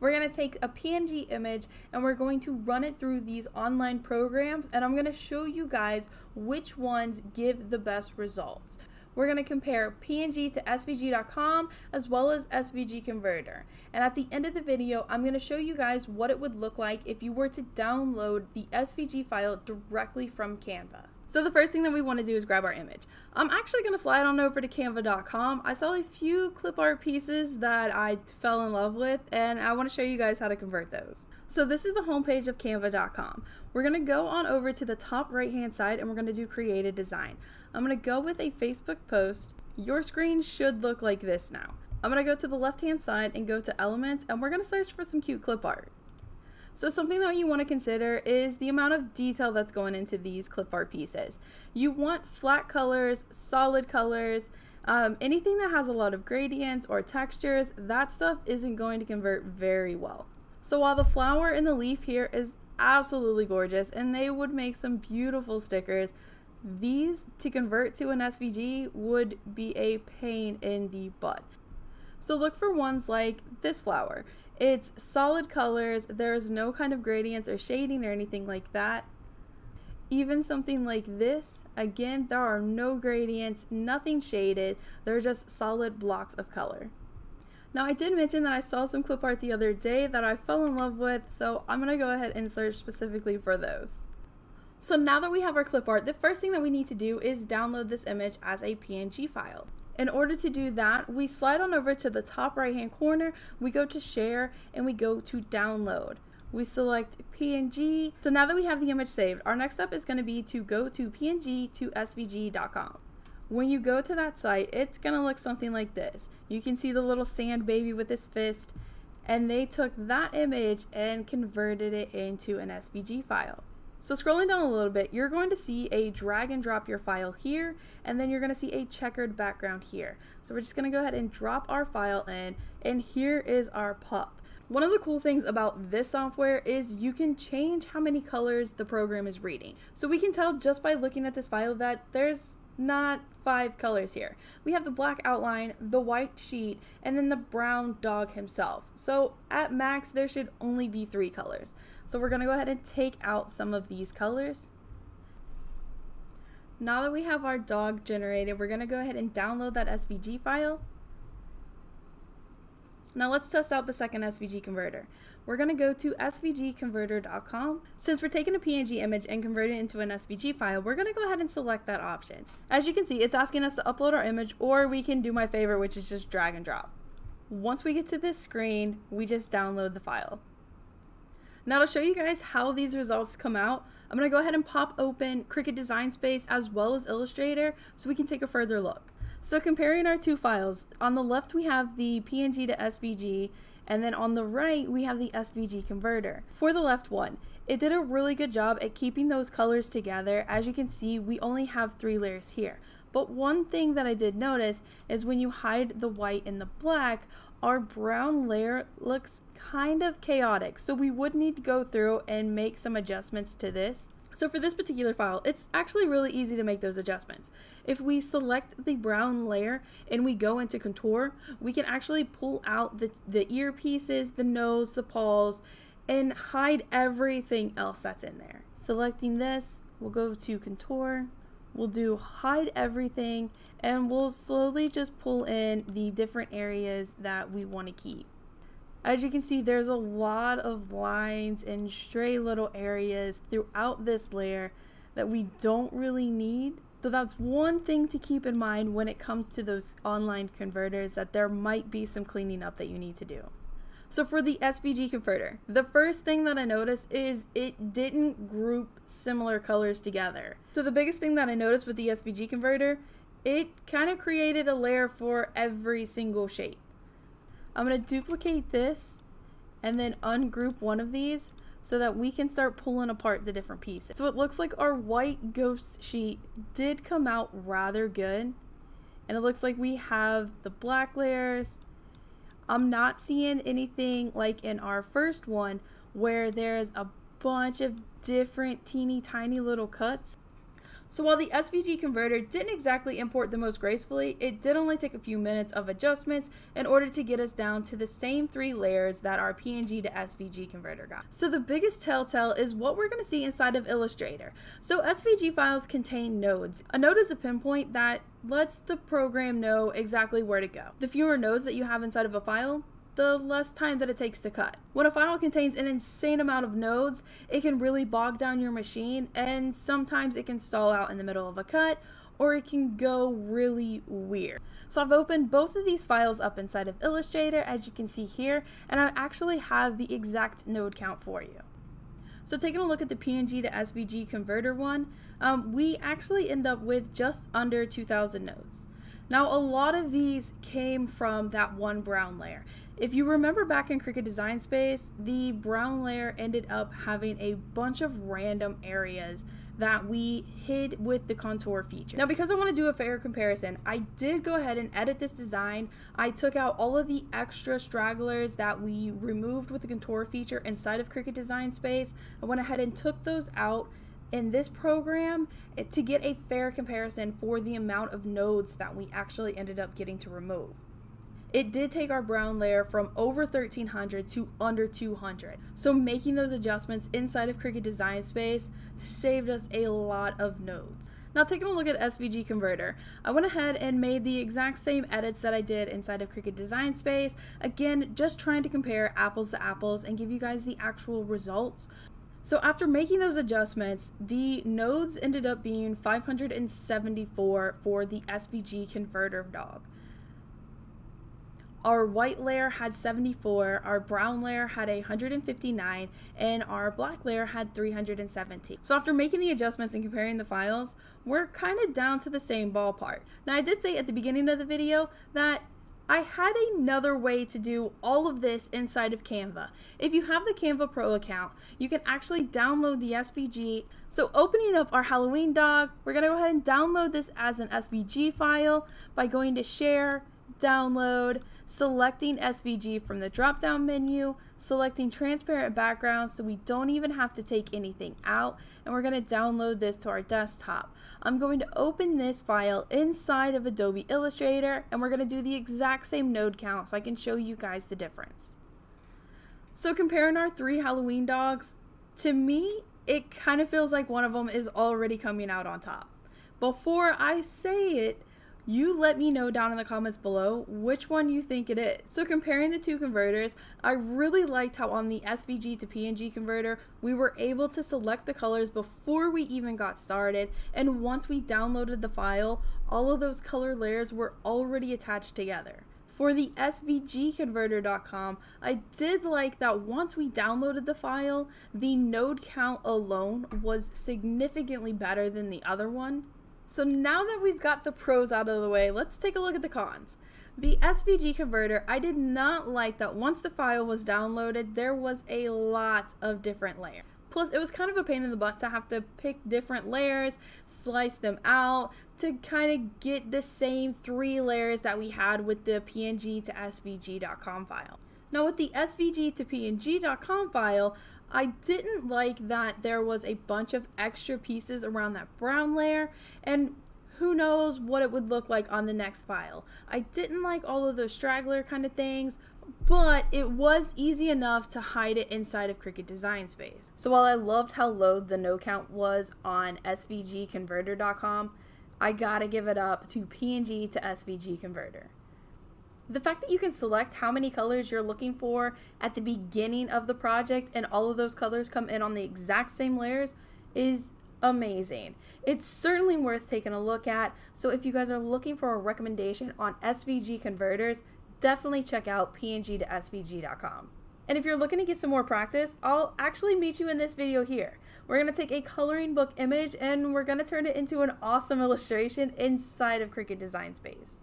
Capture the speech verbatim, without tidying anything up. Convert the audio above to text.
we're going to take a P N G image and we're going to run it through these online programs, and I'm going to show you guys which ones give the best results. We're going to compare P N G to S V G dot com as well as S V G Converter. And at the end of the video, I'm going to show you guys what it would look like if you were to download the S V G file directly from Canva. So the first thing that we want to do is grab our image. I'm actually going to slide on over to Canva dot com. I saw a few clip art pieces that I fell in love with, and I want to show you guys how to convert those. So this is the homepage of Canva dot com. We're going to go on over to the top right hand side and we're going to do create a design. I'm going to go with a Facebook post. Your screen should look like this now. I'm going to go to the left hand side and go to elements, and we're going to search for some cute clip art. So something that you want to consider is the amount of detail that's going into these clip art pieces. You want flat colors, solid colors, um, anything that has a lot of gradients or textures. That stuff isn't going to convert very well. So while the flower and the leaf here is absolutely gorgeous and they would make some beautiful stickers, these to convert to an S V G would be a pain in the butt. So look for ones like this flower. It's solid colors, there's no kind of gradients or shading or anything like that. Even something like this, again, there are no gradients, nothing shaded, they're just solid blocks of color. Now I did mention that I saw some clip art the other day that I fell in love with, so I'm gonna go ahead and search specifically for those. So now that we have our clip art, the first thing that we need to do is download this image as a P N G file. In order to do that, we slide on over to the top right hand corner, we go to share, and we go to download. We select P N G. So now that we have the image saved, our next step is going to be to go to P N G to S V G dot com. When you go to that site, it's going to look something like this. You can see the little sand baby with his fist, and they took that image and converted it into an S V G file. So scrolling down a little bit, you're going to see a drag and drop your file here, and then you're going to see a checkered background here. So we're just going to go ahead and drop our file in, and here is our pup. One of the cool things about this software is you can change how many colors the program is reading. So we can tell just by looking at this file that there's not five colors here. We have the black outline, the white sheet, and then the brown dog himself. So at max, there should only be three colors. So we're going to go ahead and take out some of these colors. Now that we have our dog generated, we're going to go ahead and download that S V G file. Now let's test out the second S V G converter. We're going to go to S V G converter dot com. Since we're taking a P N G image and converting it into an S V G file, we're going to go ahead and select that option. As you can see, it's asking us to upload our image, or we can do my favorite, which is just drag and drop. Once we get to this screen, we just download the file. Now to show you guys how these results come out, I'm going to go ahead and pop open Cricut Design Space as well as Illustrator so we can take a further look. So comparing our two files, on the left we have the P N G to S V G, and then on the right we have the S V G converter. For the left one, it did a really good job at keeping those colors together. As you can see, we only have three layers here. But one thing that I did notice is when you hide the white and the black, our brown layer looks kind of chaotic. So we would need to go through and make some adjustments to this. So for this particular file, it's actually really easy to make those adjustments. If we select the brown layer and we go into contour, we can actually pull out the, the ear pieces, the nose, the paws, and hide everything else that's in there. Selecting this, we'll go to contour, we'll do hide everything, and we'll slowly just pull in the different areas that we want to keep. As you can see, there's a lot of lines and stray little areas throughout this layer that we don't really need. So that's one thing to keep in mind when it comes to those online converters, that there might be some cleaning up that you need to do. So for the S V G converter, the first thing that I noticed is it didn't group similar colors together. So the biggest thing that I noticed with the S V G converter, it kind of created a layer for every single shape. I'm going to duplicate this and then ungroup one of these so that we can start pulling apart the different pieces. So it looks like our white ghost sheet did come out rather good, and it looks like we have the black layers. I'm not seeing anything like in our first one where there's a bunch of different teeny tiny little cuts. So while the S V G converter didn't exactly import the most gracefully, it did only take a few minutes of adjustments in order to get us down to the same three layers that our P N G to S V G converter got. So the biggest telltale is what we're going to see inside of Illustrator. So S V G files contain nodes. A node is a pinpoint that lets the program know exactly where to go. The fewer nodes that you have inside of a file, the less time that it takes to cut. When a file contains an insane amount of nodes, it can really bog down your machine, and sometimes it can stall out in the middle of a cut, or it can go really weird. So I've opened both of these files up inside of Illustrator, as you can see here, and I actually have the exact node count for you. So taking a look at the P N G to S V G converter one, um, we actually end up with just under two thousand nodes. Now, a lot of these came from that one brown layer. If you remember back in Cricut Design Space, the brown layer ended up having a bunch of random areas that we hid with the contour feature. Now, because I want to do a fair comparison, I did go ahead and edit this design. I took out all of the extra stragglers that we removed with the contour feature inside of Cricut Design Space. I went ahead and took those out in this program to get a fair comparison for the amount of nodes that we actually ended up getting to remove. It did take our brown layer from over thirteen hundred to under two hundred. So making those adjustments inside of Cricut Design Space saved us a lot of nodes. Now, taking a look at S V G Converter, I went ahead and made the exact same edits that I did inside of Cricut Design Space. Again, just trying to compare apples to apples and give you guys the actual results. So after making those adjustments, the nodes ended up being five hundred seventy-four for the S V G converter dog. Our white layer had seventy-four, our brown layer had one hundred fifty-nine, and our black layer had three hundred seventy. So after making the adjustments and comparing the files, we're kind of down to the same ballpark. Now, I did say at the beginning of the video that I had another way to do all of this inside of Canva. If you have the Canva Pro account, you can actually download the S V G. So opening up our Halloween dog, we're gonna go ahead and download this as an S V G file by going to Share, Download, selecting S V G from the drop-down menu, selecting transparent background so we don't even have to take anything out, and we're gonna download this to our desktop. I'm going to open this file inside of Adobe Illustrator, and we're gonna do the exact same node count so I can show you guys the difference. So comparing our three Halloween dogs, to me, it kind of feels like one of them is already coming out on top. Before I say it, you let me know down in the comments below which one you think it is. So comparing the two converters, I really liked how on the S V G to P N G converter, we were able to select the colors before we even got started. And once we downloaded the file, all of those color layers were already attached together. For the S V G converter dot com, I did like that once we downloaded the file, the node count alone was significantly better than the other one. So now that we've got the pros out of the way, let's take a look at the cons. The S V G converter, I did not like that once the file was downloaded, there was a lot of different layers. Plus, it was kind of a pain in the butt to have to pick different layers, slice them out, to kind of get the same three layers that we had with the P N G to S V G dot com file. Now, with the S V G to P N G dot com file, I didn't like that there was a bunch of extra pieces around that brown layer, and who knows what it would look like on the next file. I didn't like all of those straggler kind of things, but it was easy enough to hide it inside of Cricut Design Space. So while I loved how low the node count was on S V G converter dot com, I gotta give it up to P N G to S V G converter. The fact that you can select how many colors you're looking for at the beginning of the project and all of those colors come in on the exact same layers is amazing. It's certainly worth taking a look at. So if you guys are looking for a recommendation on S V G converters, definitely check out P N G to S V G dot com. And if you're looking to get some more practice, I'll actually meet you in this video here. We're gonna take a coloring book image and we're gonna turn it into an awesome illustration inside of Cricut Design Space.